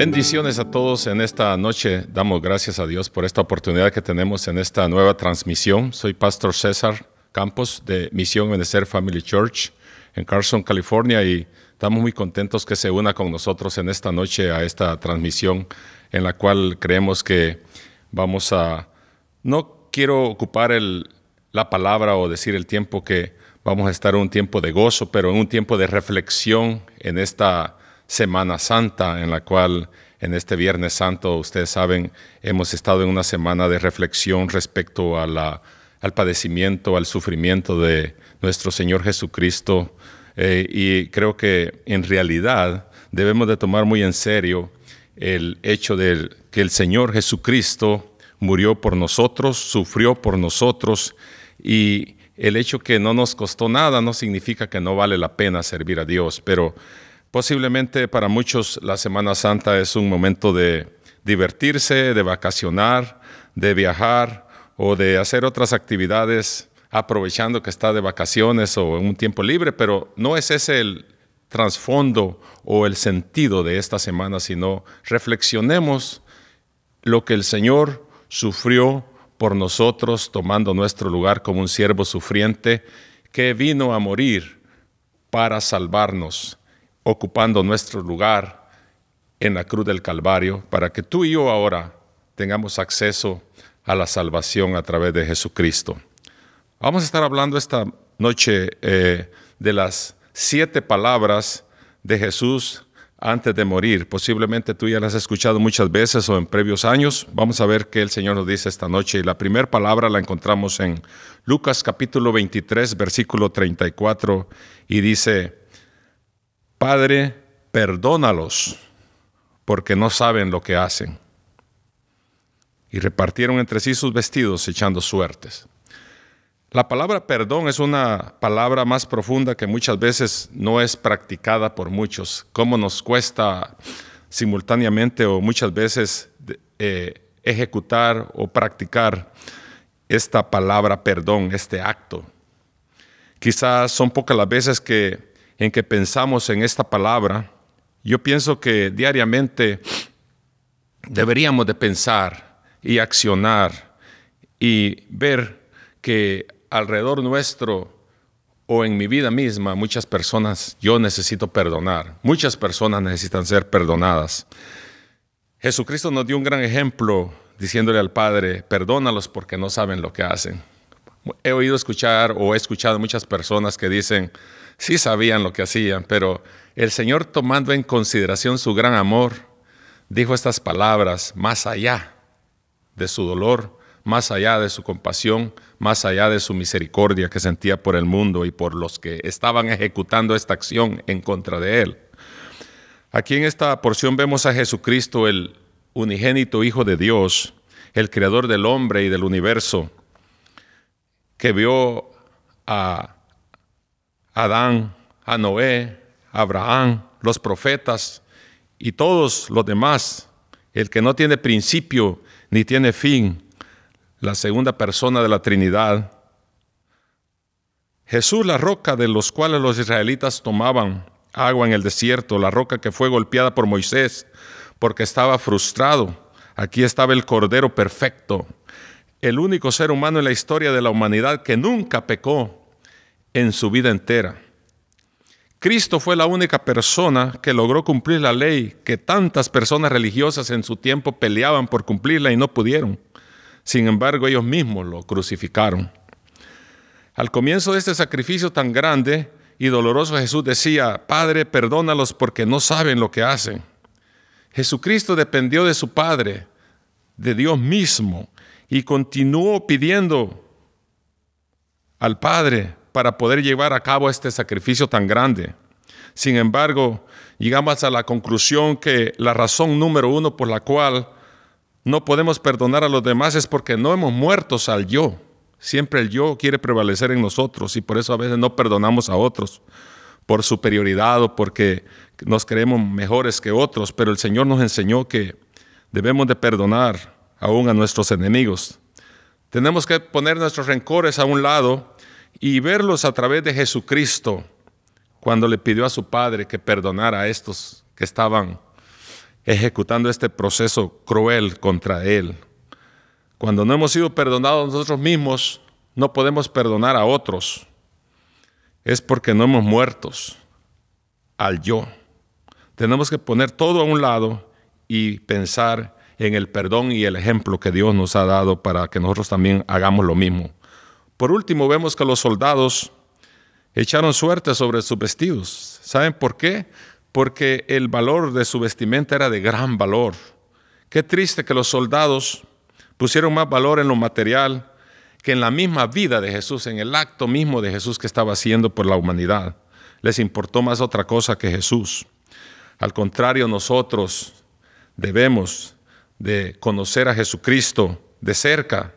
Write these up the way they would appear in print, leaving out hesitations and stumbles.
Bendiciones a todos en esta noche. Damos gracias a Dios por esta oportunidad que tenemos en esta nueva transmisión. Soy Pastor César Campos de Misión Ebenezer Family Church en Carson, California, y estamos muy contentos que se una con nosotros en esta noche a esta transmisión en la cual creemos que vamos a... No quiero ocupar la palabra o decir el tiempo que vamos a estar en un tiempo de gozo, pero en un tiempo de reflexión en esta Semana Santa, en la cual en este Viernes Santo, ustedes saben, hemos estado en una semana de reflexión respecto a al padecimiento, al sufrimiento de nuestro Señor Jesucristo. Y creo que en realidad debemos de tomar muy en serio el hecho de que el Señor Jesucristo murió por nosotros, sufrió por nosotros, y el hecho que no nos costó nada no significa que no vale la pena servir a Dios, pero posiblemente para muchos la Semana Santa es un momento de divertirse, de vacacionar, de viajar o de hacer otras actividades aprovechando que está de vacaciones o en un tiempo libre, pero no es ese el trasfondo o el sentido de esta semana, sino reflexionemos lo que el Señor sufrió por nosotros, tomando nuestro lugar como un siervo sufriente que vino a morir para salvarnos, ocupando nuestro lugar en la cruz del Calvario, para que tú y yo ahora tengamos acceso a la salvación a través de Jesucristo. Vamos a estar hablando esta noche de las 7 palabras de Jesús antes de morir. Posiblemente tú ya las has escuchado muchas veces o en previos años. Vamos a ver qué el Señor nos dice esta noche. Y la primera palabra la encontramos en Lucas capítulo 23, versículo 34, y dice: Padre, perdónalos, porque no saben lo que hacen. Y repartieron entre sí sus vestidos, echando suertes. La palabra perdón es una palabra más profunda que muchas veces no es practicada por muchos. Cómo nos cuesta simultáneamente o muchas veces ejecutar o practicar esta palabra perdón, este acto. Quizás son pocas las veces en que pensamos en esta palabra. Yo pienso que diariamente deberíamos de pensar y accionar y ver que alrededor nuestro o en mi vida misma, muchas personas yo necesito perdonar. Muchas personas necesitan ser perdonadas. Jesucristo nos dio un gran ejemplo diciéndole al Padre: perdónalos porque no saben lo que hacen. He oído escuchar o he escuchado muchas personas que dicen: sí sabían lo que hacían, pero el Señor, tomando en consideración su gran amor, dijo estas palabras, más allá de su dolor, más allá de su compasión, más allá de su misericordia que sentía por el mundo y por los que estaban ejecutando esta acción en contra de Él. Aquí en esta porción vemos a Jesucristo, el unigénito Hijo de Dios, el Creador del hombre y del universo, que vio a Adán, a Noé, a Abraham, los profetas y todos los demás, el que no tiene principio ni tiene fin, la segunda persona de la Trinidad. Jesús, la roca de los cuales los israelitas tomaban agua en el desierto, la roca que fue golpeada por Moisés porque estaba frustrado. Aquí estaba el Cordero perfecto, el único ser humano en la historia de la humanidad que nunca pecó en su vida entera. Cristo fue la única persona que logró cumplir la ley que tantas personas religiosas en su tiempo peleaban por cumplirla y no pudieron. Sin embargo, ellos mismos lo crucificaron. Al comienzo de este sacrificio tan grande y doloroso, Jesús decía: Padre, perdónalos porque no saben lo que hacen. Jesucristo dependió de su Padre, de Dios mismo, y continuó pidiendo al Padre para poder llevar a cabo este sacrificio tan grande. Sin embargo, llegamos a la conclusión que la razón número 1 por la cual no podemos perdonar a los demás es porque no hemos muerto al yo. Siempre el yo quiere prevalecer en nosotros y por eso a veces no perdonamos a otros por superioridad o porque nos creemos mejores que otros. Pero el Señor nos enseñó que debemos de perdonar aún a nuestros enemigos. Tenemos que poner nuestros rencores a un lado y verlos a través de Jesucristo, cuando le pidió a su Padre que perdonara a estos que estaban ejecutando este proceso cruel contra Él. Cuando no hemos sido perdonados nosotros mismos, no podemos perdonar a otros. Es porque no hemos muerto al yo. Tenemos que poner todo a un lado y pensar en el perdón y el ejemplo que Dios nos ha dado para que nosotros también hagamos lo mismo. Por último, vemos que los soldados echaron suerte sobre sus vestidos. ¿Saben por qué? Porque el valor de su vestimenta era de gran valor. Qué triste que los soldados pusieron más valor en lo material que en la misma vida de Jesús, en el acto mismo de Jesús que estaba haciendo por la humanidad. Les importó más otra cosa que Jesús. Al contrario, nosotros debemos de conocer a Jesucristo de cerca.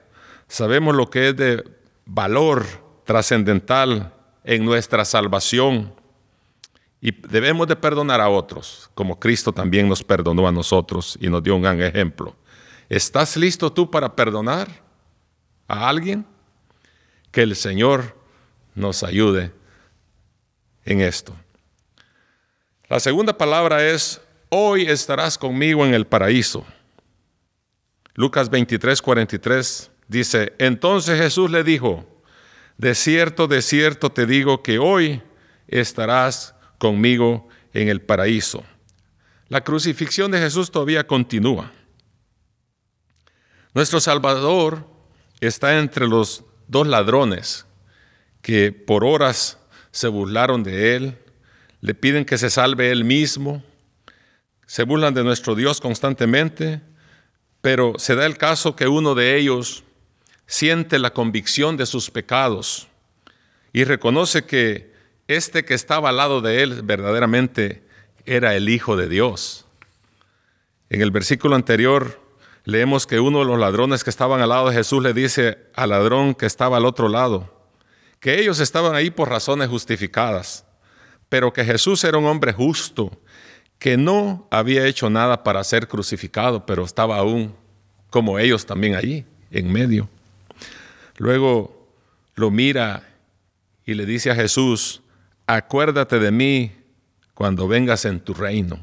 Sabemos lo que es de valor trascendental en nuestra salvación. Y debemos de perdonar a otros, como Cristo también nos perdonó a nosotros y nos dio un gran ejemplo. ¿Estás listo tú para perdonar a alguien? Que el Señor nos ayude en esto. La segunda palabra es, hoy estarás conmigo en el paraíso. Lucas 23:43 dice, entonces Jesús le dijo, de cierto te digo que hoy estarás conmigo en el paraíso. La crucifixión de Jesús todavía continúa. Nuestro Salvador está entre los dos ladrones que por horas se burlaron de Él, le piden que se salve Él mismo, se burlan de nuestro Dios constantemente, pero se da el caso que uno de ellos siente la convicción de sus pecados y reconoce que este que estaba al lado de él verdaderamente era el Hijo de Dios. En el versículo anterior leemos que uno de los ladrones que estaban al lado de Jesús le dice al ladrón que estaba al otro lado, que ellos estaban ahí por razones justificadas, pero que Jesús era un hombre justo, que no había hecho nada para ser crucificado, pero estaba aún como ellos también allí, en medio. Luego lo mira y le dice a Jesús, acuérdate de mí cuando vengas en tu reino.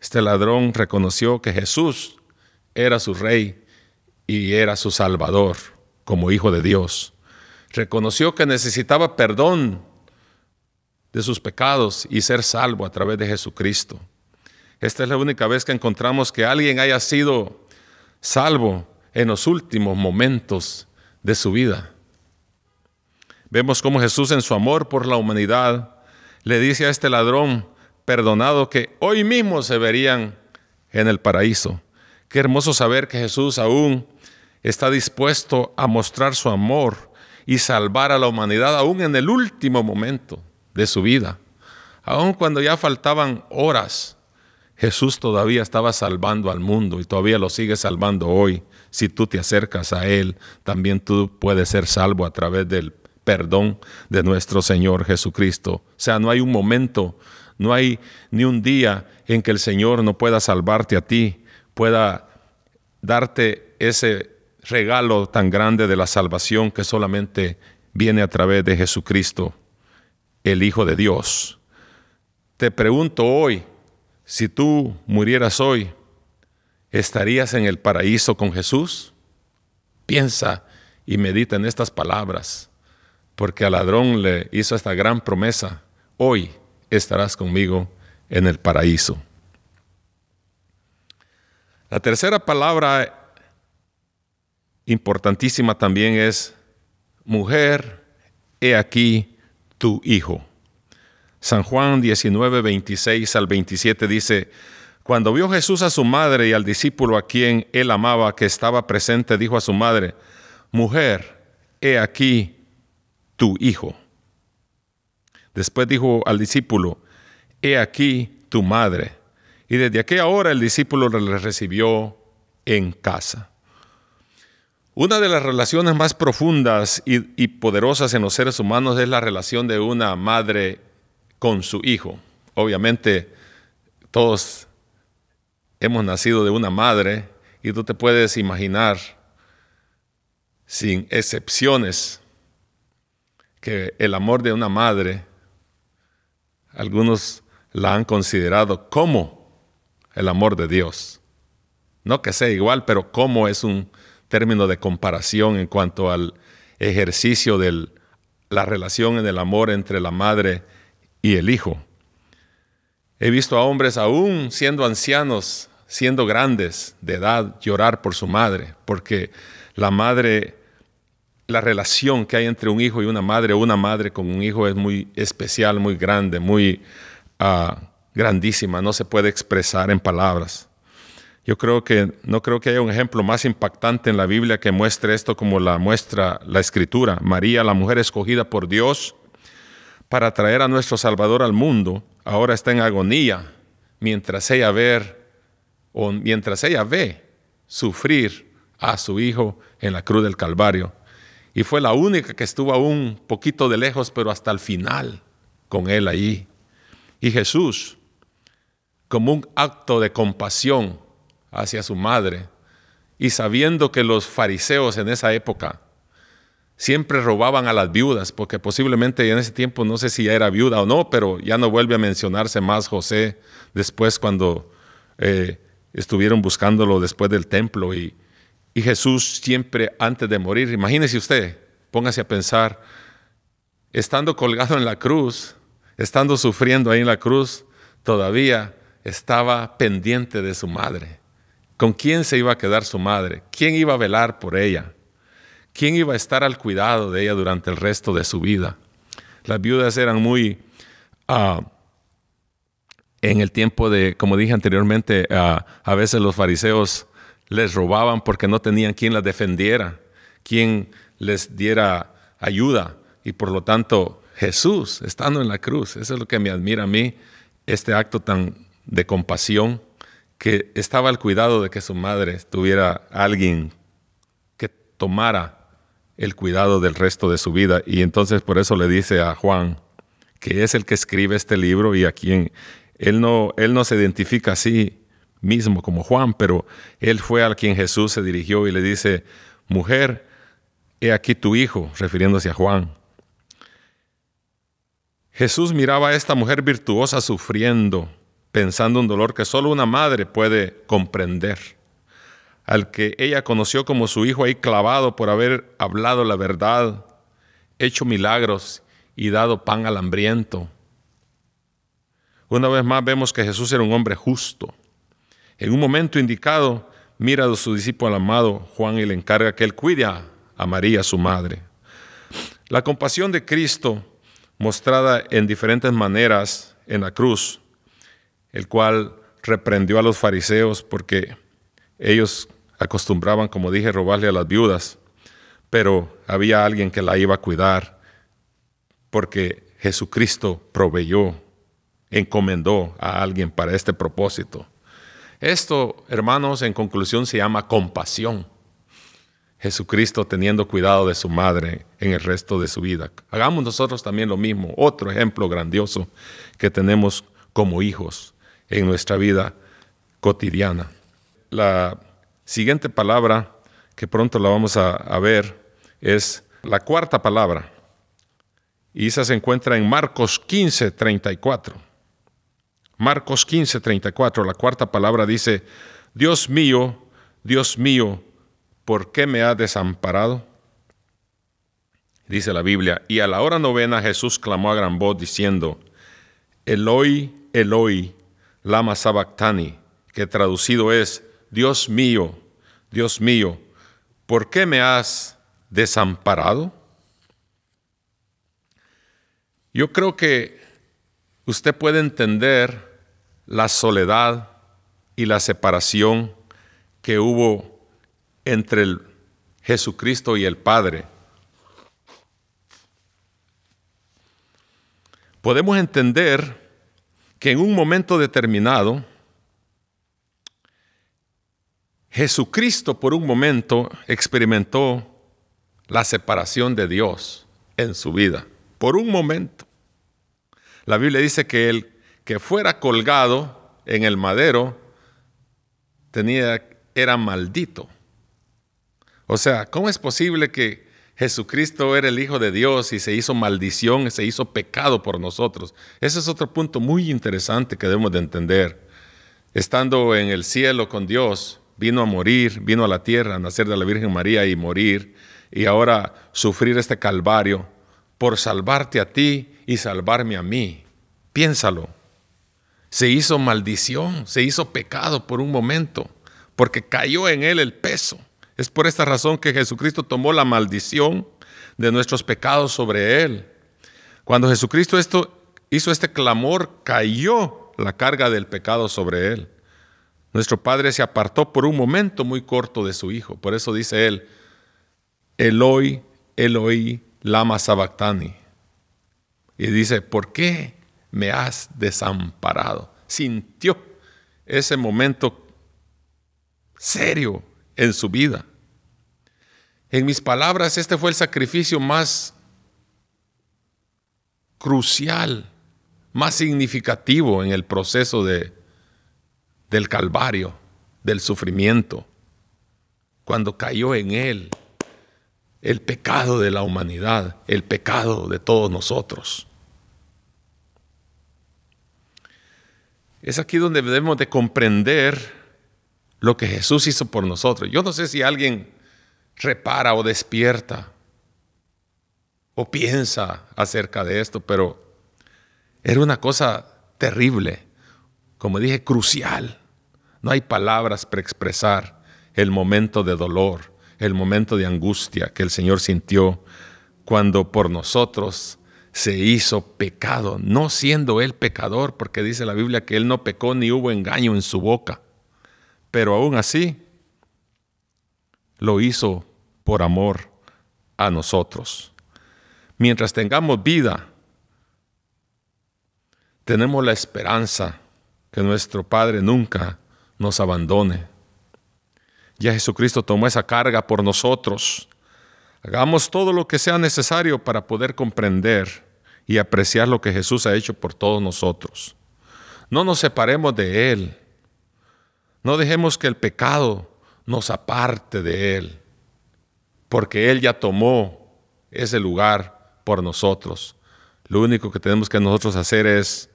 Este ladrón reconoció que Jesús era su rey y era su salvador como hijo de Dios. Reconoció que necesitaba perdón de sus pecados y ser salvo a través de Jesucristo. Esta es la única vez que encontramos que alguien haya sido salvo en los últimos momentos de su vida. Vemos cómo Jesús en su amor por la humanidad le dice a este ladrón perdonado que hoy mismo se verían en el paraíso. Qué hermoso saber que Jesús aún está dispuesto a mostrar su amor y salvar a la humanidad aún en el último momento de su vida. Aún cuando ya faltaban horas, Jesús todavía estaba salvando al mundo y todavía lo sigue salvando hoy. Si tú te acercas a Él, también tú puedes ser salvo a través del perdón de nuestro Señor Jesucristo. O sea, no hay un momento, no hay ni un día en que el Señor no pueda salvarte a ti, pueda darte ese regalo tan grande de la salvación que solamente viene a través de Jesucristo, el Hijo de Dios. Te pregunto hoy, si tú murieras hoy, ¿estarías en el paraíso con Jesús? Piensa y medita en estas palabras. Porque al ladrón le hizo esta gran promesa, hoy estarás conmigo en el paraíso. La tercera palabra importantísima también es, mujer, he aquí tu hijo. San Juan 19:26 al 27 dice, cuando vio Jesús a su madre y al discípulo a quien él amaba que estaba presente, dijo a su madre, mujer, he aquí tu hijo. Después dijo al discípulo, he aquí tu madre. Y desde aquella hora el discípulo le recibió en casa. Una de las relaciones más profundas y poderosas en los seres humanos es la relación de una madre con su hijo. Obviamente, todos hemos nacido de una madre y tú te puedes imaginar, sin excepciones, que el amor de una madre, algunos la han considerado como el amor de Dios. No que sea igual, pero cómo es un término de comparación en cuanto al ejercicio de la relación en el amor entre la madre y el hijo. He visto a hombres aún siendo ancianos, siendo grandes de edad, llorar por su madre, porque la madre, la relación que hay entre un hijo y una madre con un hijo es muy especial, muy grande, muy grandísima, no se puede expresar en palabras. Yo creo que no creo que haya un ejemplo más impactante en la Biblia que muestre esto como la muestra la Escritura. María, la mujer escogida por Dios para traer a nuestro Salvador al mundo, ahora está en agonía mientras ella ve sufrir a su hijo en la cruz del Calvario. Y fue la única que estuvo a un poquito de lejos, pero hasta el final con él ahí. Y Jesús, como un acto de compasión hacia su madre, y sabiendo que los fariseos en esa época siempre robaban a las viudas, porque posiblemente en ese tiempo, no sé si ya era viuda o no, pero ya no vuelve a mencionarse más José después cuando estuvieron buscándolo después del templo. Y Jesús siempre antes de morir, imagínese usted, póngase a pensar, estando colgado en la cruz, estando sufriendo ahí en la cruz, todavía estaba pendiente de su madre. ¿Con quién se iba a quedar su madre? ¿Quién iba a velar por ella? ¿Quién iba a estar al cuidado de ella durante el resto de su vida? Las viudas eran muy, en el tiempo de, como dije anteriormente, a veces los fariseos les robaban porque no tenían quien las defendiera, quien les diera ayuda. Y por lo tanto, Jesús, estando en la cruz, eso es lo que me admira a mí, este acto tan de compasión, que estaba al cuidado de que su madre tuviera a alguien que tomara el cuidado del resto de su vida. Y entonces por eso le dice a Juan, que es el que escribe este libro y a quien él no se identifica a sí mismo como Juan, pero él fue al quien Jesús se dirigió y le dice, mujer, he aquí tu hijo, refiriéndose a Juan. Jesús miraba a esta mujer virtuosa sufriendo, pensando un dolor que solo una madre puede comprender, al que ella conoció como su hijo ahí clavado por haber hablado la verdad, hecho milagros y dado pan al hambriento. Una vez más vemos que Jesús era un hombre justo. En un momento indicado, mira a su discípulo amado Juan y le encarga que él cuide a María, su madre. La compasión de Cristo, mostrada en diferentes maneras en la cruz, el cual reprendió a los fariseos porque ellos acostumbraban, como dije, robarle a las viudas, pero había alguien que la iba a cuidar porque Jesucristo proveyó, encomendó a alguien para este propósito. Esto, hermanos, en conclusión se llama compasión. Jesucristo teniendo cuidado de su madre en el resto de su vida. Hagamos nosotros también lo mismo. Otro ejemplo grandioso que tenemos como hijos en nuestra vida cotidiana. La siguiente palabra, que pronto la vamos a ver, es la cuarta palabra. Y esa se encuentra en Marcos 15, 34. Marcos 15, 34, la cuarta palabra dice, Dios mío, ¿por qué me has desamparado? Dice la Biblia, y a la hora novena Jesús clamó a gran voz diciendo, Eloi, Eloi, lama sabactani, que traducido es, Dios mío, ¿por qué me has desamparado? Yo creo que usted puede entender la soledad y la separación que hubo entre el Jesucristo y el Padre. Podemos entender que en un momento determinado, Jesucristo por un momento experimentó la separación de Dios en su vida. Por un momento. La Biblia dice que el que fuera colgado en el madero era maldito. O sea, ¿cómo es posible que Jesucristo era el Hijo de Dios y se hizo maldición, se hizo pecado por nosotros? Ese es otro punto muy interesante que debemos de entender. estando en el cielo con Dios, vino a morir, vino a la tierra, a nacer de la Virgen María y morir, y ahora sufrir este calvario por salvarte a ti y salvarme a mí. Piénsalo. Se hizo maldición, se hizo pecado por un momento, porque cayó en él el peso. Es por esta razón que Jesucristo tomó la maldición de nuestros pecados sobre él. Cuando Jesucristo hizo este clamor, cayó la carga del pecado sobre él. Nuestro Padre se apartó por un momento muy corto de su Hijo. Por eso dice él, Eloi, Eloi, lama sabactani. Y dice, ¿por qué me has desamparado? Sintió ese momento serio en su vida. En mis palabras, este fue el sacrificio más crucial, más significativo en el proceso del Calvario, del sufrimiento. Cuando cayó en él el pecado de la humanidad, el pecado de todos nosotros. Es aquí donde debemos de comprender lo que Jesús hizo por nosotros. Yo no sé si alguien repara o despierta o piensa acerca de esto, pero era una cosa terrible, como dije, crucial. No hay palabras para expresar el momento de dolor, el momento de angustia que el Señor sintió cuando por nosotros se hizo pecado, no siendo él pecador, porque dice la Biblia que él no pecó ni hubo engaño en su boca, pero aún así lo hizo por amor a nosotros. Mientras tengamos vida, tenemos la esperanza que nuestro Padre nunca nos abandone. Ya Jesucristo tomó esa carga por nosotros. Hagamos todo lo que sea necesario para poder comprender y apreciar lo que Jesús ha hecho por todos nosotros. No nos separemos de él. No dejemos que el pecado nos aparte de él, porque él ya tomó ese lugar por nosotros. Lo único que tenemos que nosotros hacer es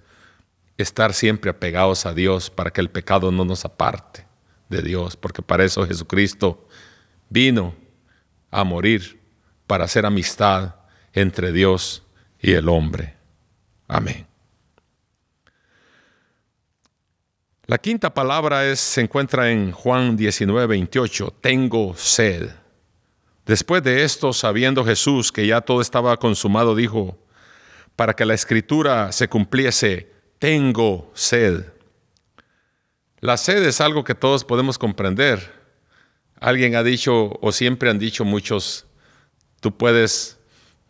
estar siempre apegados a Dios para que el pecado no nos aparte de Dios, porque para eso Jesucristo vino a morir, para hacer amistad entre Dios y el hombre. Amén. La quinta palabra se encuentra en Juan 19:28. Tengo sed. Después de esto, sabiendo Jesús que ya todo estaba consumado, dijo, para que la Escritura se cumpliese, tengo sed. La sed es algo que todos podemos comprender. Alguien ha dicho, o siempre han dicho muchos, tú puedes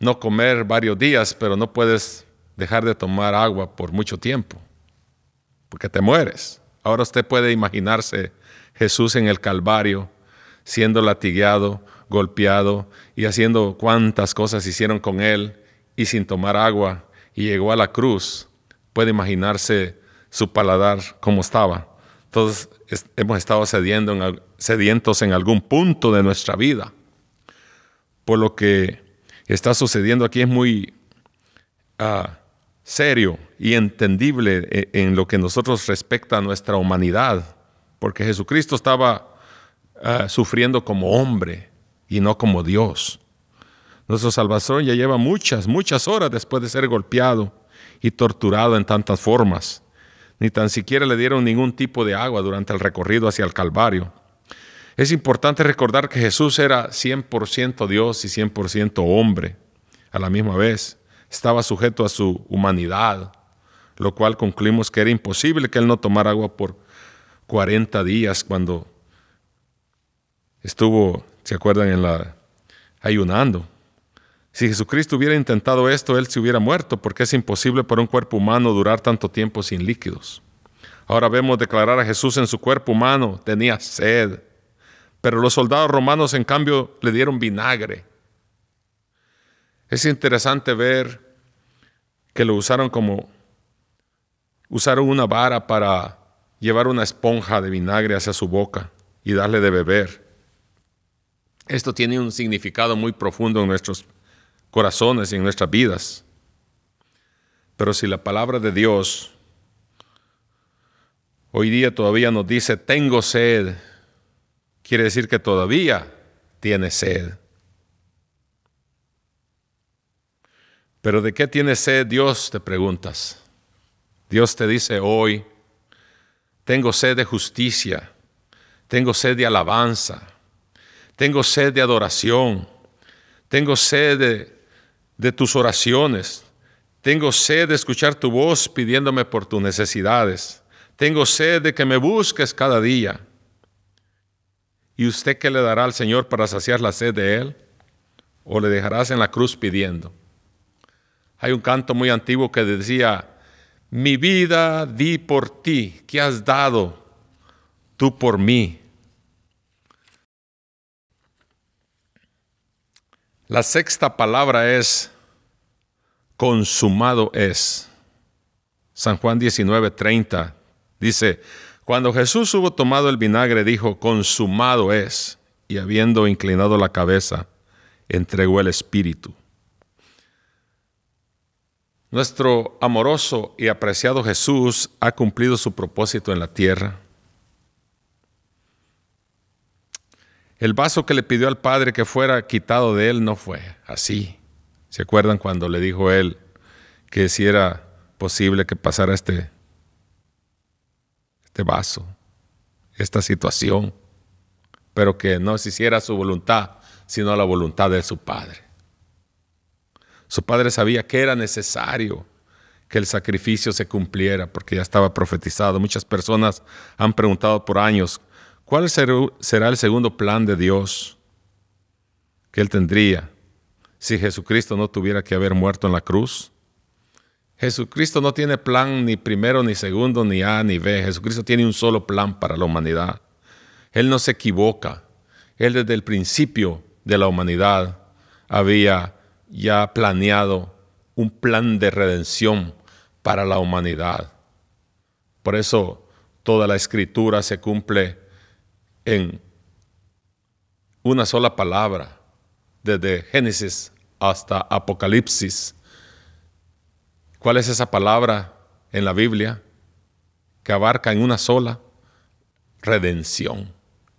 no comer varios días, pero no puedes dejar de tomar agua por mucho tiempo, porque te mueres. Ahora usted puede imaginarse Jesús en el Calvario, siendo latigado, golpeado y haciendo cuantas cosas hicieron con él y sin tomar agua, y llegó a la cruz. Puede imaginarse su paladar como estaba. Todos hemos estado sedientos en algún punto de nuestra vida. Por lo que está sucediendo aquí es muy serio y entendible en lo que nosotros respecta a nuestra humanidad, porque Jesucristo estaba sufriendo como hombre y no como Dios. Nuestro Salvador ya lleva muchas, muchas horas después de ser golpeado y torturado en tantas formas. Ni tan siquiera le dieron ningún tipo de agua durante el recorrido hacia el Calvario. Es importante recordar que Jesús era 100% Dios y 100% hombre. A la misma vez, estaba sujeto a su humanidad, lo cual concluimos que era imposible que él no tomara agua por 40 días cuando estuvo, ¿se acuerdan?, ayunando. Si Jesucristo hubiera intentado esto, él se hubiera muerto, porque es imposible para un cuerpo humano durar tanto tiempo sin líquidos. Ahora vemos declarar a Jesús en su cuerpo humano, tenía sed. Pero los soldados romanos, en cambio, le dieron vinagre. Es interesante ver que lo usaron usaron una vara para llevar una esponja de vinagre hacia su boca y darle de beber. Esto tiene un significado muy profundo en nuestros corazones y en nuestras vidas. Pero si la palabra de Dios Hoy día todavía nos dice, tengo sed. Quiere decir que todavía tiene sed. ¿Pero de qué tiene sed Dios? Te preguntas. Dios te dice hoy, tengo sed de justicia, tengo sed de alabanza, tengo sed de adoración, tengo sed de tus oraciones, tengo sed de escuchar tu voz pidiéndome por tus necesidades, tengo sed de que me busques cada día. ¿Y usted qué le dará al Señor para saciar la sed de Él? ¿O le dejarás en la cruz pidiendo? Hay un canto muy antiguo que decía, mi vida di por ti, ¿qué has dado tú por mí? La sexta palabra es, consumado es. San Juan 19:30 dice, cuando Jesús hubo tomado el vinagre, dijo, consumado es, y habiendo inclinado la cabeza, entregó el espíritu. Nuestro amoroso y apreciado Jesús ha cumplido su propósito en la tierra. El vaso que le pidió al Padre que fuera quitado de él no fue así. ¿Se acuerdan cuando le dijo él que si era posible que pasara este vaso, esta situación, pero que no se hiciera su voluntad, sino la voluntad de su Padre? Su padre sabía que era necesario que el sacrificio se cumpliera porque ya estaba profetizado. Muchas personas han preguntado por años, ¿cuál será el segundo plan de Dios que Él tendría si Jesucristo no tuviera que haber muerto en la cruz? Jesucristo no tiene plan ni primero, ni segundo, ni A, ni B. Jesucristo tiene un solo plan para la humanidad. Él no se equivoca. Él desde el principio de la humanidad había ya planeado un plan de redención para la humanidad. Por eso toda la Escritura se cumple en una sola palabra, desde Génesis hasta Apocalipsis. ¿Cuál es esa palabra en la Biblia que abarca en una sola? Redención.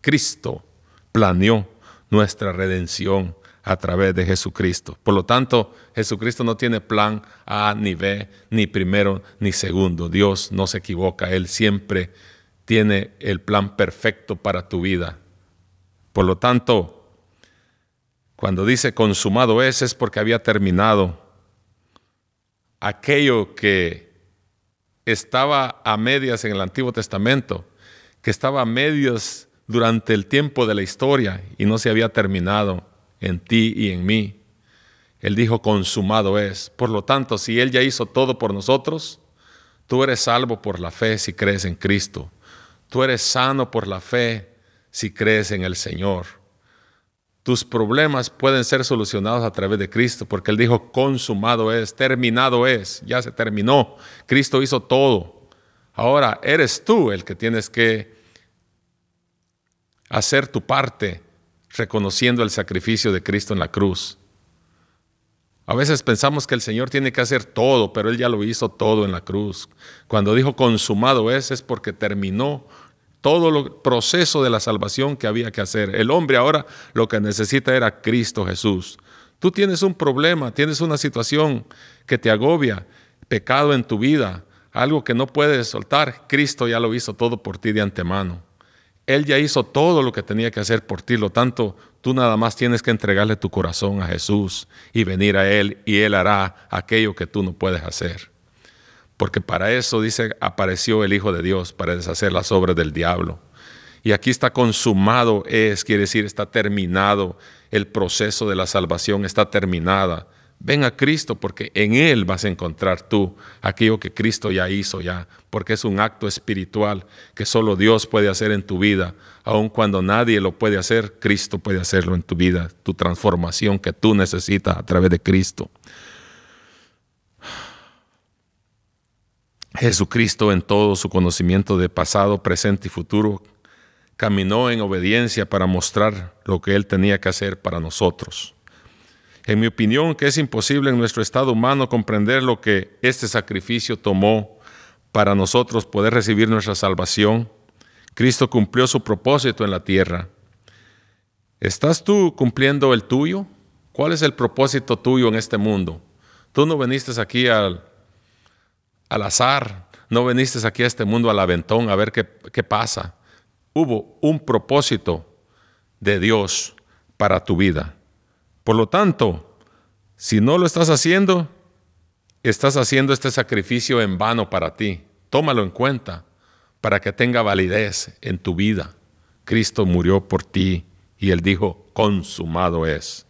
Cristo planeó nuestra redención a través de Jesucristo. Por lo tanto, Jesucristo no tiene plan A, ni B, ni primero, ni segundo. Dios no se equivoca. Él siempre tiene el plan perfecto para tu vida. Por lo tanto, cuando dice consumado es porque había terminado aquello que estaba a medias en el Antiguo Testamento, que estaba a medias durante el tiempo de la historia y no se había terminado en ti y en mí. Él dijo, consumado es. Por lo tanto, si Él ya hizo todo por nosotros, tú eres salvo por la fe si crees en Cristo. Tú eres sano por la fe si crees en el Señor. Tus problemas pueden ser solucionados a través de Cristo, porque Él dijo, consumado es, terminado es, ya se terminó. Cristo hizo todo. Ahora eres tú el que tienes que hacer tu parte, reconociendo el sacrificio de Cristo en la cruz. A veces pensamos que el Señor tiene que hacer todo, pero Él ya lo hizo todo en la cruz. Cuando dijo consumado es porque terminó todo el proceso de la salvación que había que hacer. El hombre ahora lo que necesita era Cristo Jesús. Tú tienes un problema, tienes una situación que te agobia, pecado en tu vida, algo que no puedes soltar. Cristo ya lo hizo todo por ti de antemano. Él ya hizo todo lo que tenía que hacer por ti, lo tanto, tú nada más tienes que entregarle tu corazón a Jesús y venir a Él, y Él hará aquello que tú no puedes hacer. Porque para eso, dice, apareció el Hijo de Dios, para deshacer las obras del diablo. Y aquí está consumado es, quiere decir, está terminado el proceso de la salvación, está terminada. Ven a Cristo porque en Él vas a encontrar tú aquello que Cristo ya hizo ya, porque es un acto espiritual que solo Dios puede hacer en tu vida. Aun cuando nadie lo puede hacer, Cristo puede hacerlo en tu vida, tu transformación que tú necesitas a través de Cristo. Jesucristo en todo su conocimiento de pasado, presente y futuro, caminó en obediencia para mostrar lo que Él tenía que hacer para nosotros. En mi opinión, que es imposible en nuestro estado humano comprender lo que este sacrificio tomó para nosotros poder recibir nuestra salvación. Cristo cumplió su propósito en la tierra. ¿Estás tú cumpliendo el tuyo? ¿Cuál es el propósito tuyo en este mundo? Tú no viniste aquí al azar, no viniste aquí a este mundo al aventón a ver qué pasa. Hubo un propósito de Dios para tu vida. Por lo tanto, si no lo estás haciendo este sacrificio en vano para ti. Tómalo en cuenta para que tenga validez en tu vida. Cristo murió por ti y Él dijo, consumado es.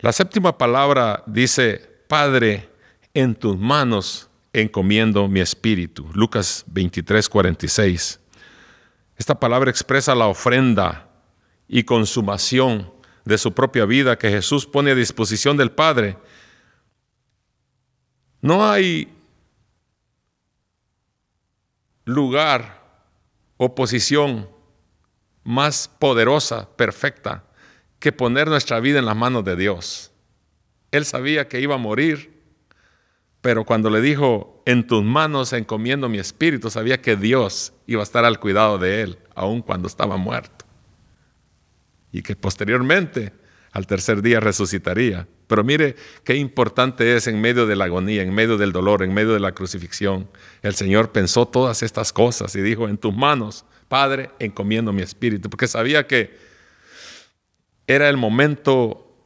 La séptima palabra dice, Padre, en tus manos encomiendo mi espíritu. Lucas 23:46. Esta palabra expresa la ofrenda y consumación de su propia vida que Jesús pone a disposición del Padre. No hay lugar o posición más poderosa, perfecta, que poner nuestra vida en las manos de Dios. Él sabía que iba a morir, pero cuando le dijo, en tus manos encomiendo mi espíritu, sabía que Dios iba a estar al cuidado de él, aun cuando estaba muerto. Y que posteriormente, al tercer día, resucitaría. Pero mire qué importante es en medio de la agonía, en medio del dolor, en medio de la crucifixión. El Señor pensó todas estas cosas y dijo, en tus manos, Padre, encomiendo mi espíritu. Porque sabía que era el momento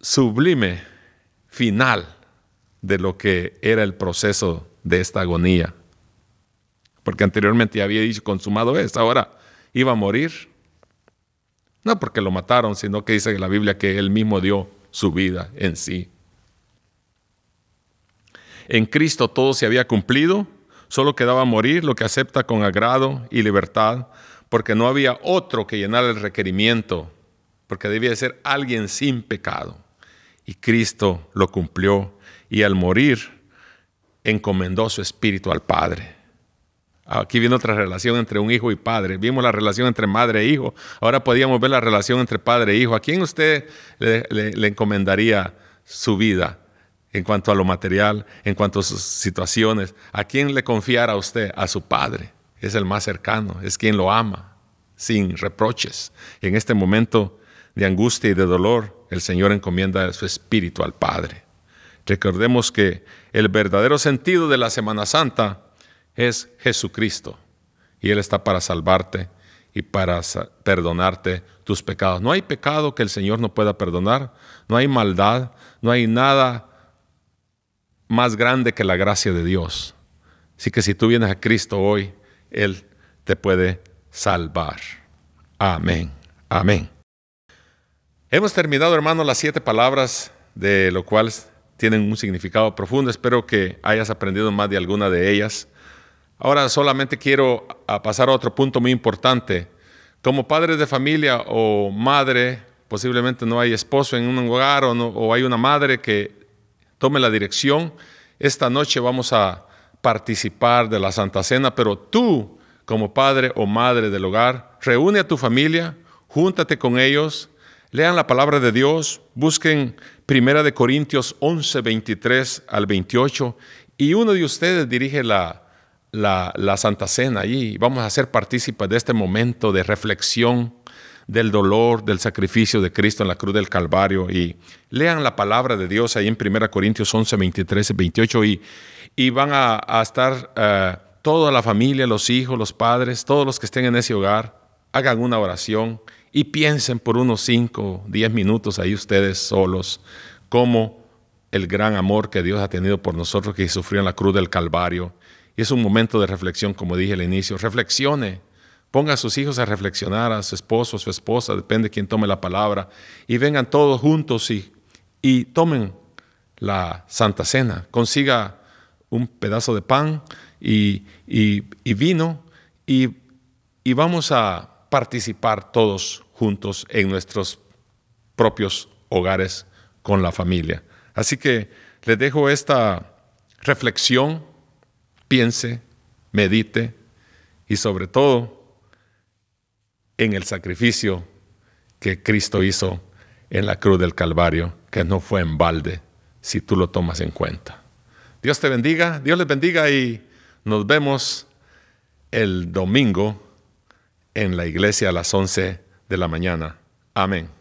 sublime, final, de lo que era el proceso de esta agonía. Porque anteriormente había dicho, consumado es, ahora iba a morir. No porque lo mataron, sino que dice la Biblia que Él mismo dio su vida en sí. En Cristo todo se había cumplido, solo quedaba morir, lo que acepta con agrado y libertad, porque no había otro que llenara el requerimiento, porque debía ser alguien sin pecado. Y Cristo lo cumplió, y al morir, encomendó su espíritu al Padre. Aquí viene otra relación entre un hijo y padre. Vimos la relación entre madre e hijo. Ahora podíamos ver la relación entre padre e hijo. ¿A quién usted le encomendaría su vida en cuanto a lo material, en cuanto a sus situaciones? ¿A quién le confiara usted? A su padre. Es el más cercano, es quien lo ama, sin reproches. Y en este momento de angustia y de dolor, el Señor encomienda su espíritu al Padre. Recordemos que el verdadero sentido de la Semana Santa es Jesucristo. Y Él está para salvarte y para perdonarte tus pecados. No hay pecado que el Señor no pueda perdonar. No hay maldad. No hay nada más grande que la gracia de Dios. Así que si tú vienes a Cristo hoy, Él te puede salvar. Amén. Amén. Hemos terminado, hermanos, las 7 palabras, de lo cual tienen un significado profundo. Espero que hayas aprendido más de alguna de ellas. Ahora solamente quiero pasar a otro punto muy importante. Como padres de familia o madre, posiblemente no hay esposo en un hogar o hay una madre que tome la dirección. Esta noche vamos a participar de la Santa Cena, pero tú, como padre o madre del hogar, reúne a tu familia, júntate con ellos. Lean la palabra de Dios, busquen 1 Corintios 11, 23 al 28 y uno de ustedes dirige la Santa Cena allí. Vamos a ser partícipes de este momento de reflexión del dolor, del sacrificio de Cristo en la cruz del Calvario. Y lean la palabra de Dios ahí en 1 Corintios 11, 23 al 28 y van a estar toda la familia, los hijos, los padres, todos los que estén en ese hogar, hagan una oración. Y piensen por unos 5 o 10 minutos ahí ustedes solos cómo el gran amor que Dios ha tenido por nosotros que sufrió en la cruz del Calvario. Y es un momento de reflexión, como dije al inicio. Reflexione, ponga a sus hijos a reflexionar, a su esposo, a su esposa, depende de quién tome la palabra. Y vengan todos juntos y tomen la Santa Cena. Consiga un pedazo de pan y vino y vamos a participar todos juntos en nuestros propios hogares con la familia. Así que les dejo esta reflexión, piense, medite y sobre todo en el sacrificio que Cristo hizo en la cruz del Calvario, que no fue en balde si tú lo tomas en cuenta. Dios te bendiga, Dios les bendiga y Nos vemos el domingo en la iglesia a las 11 de la mañana. Amén.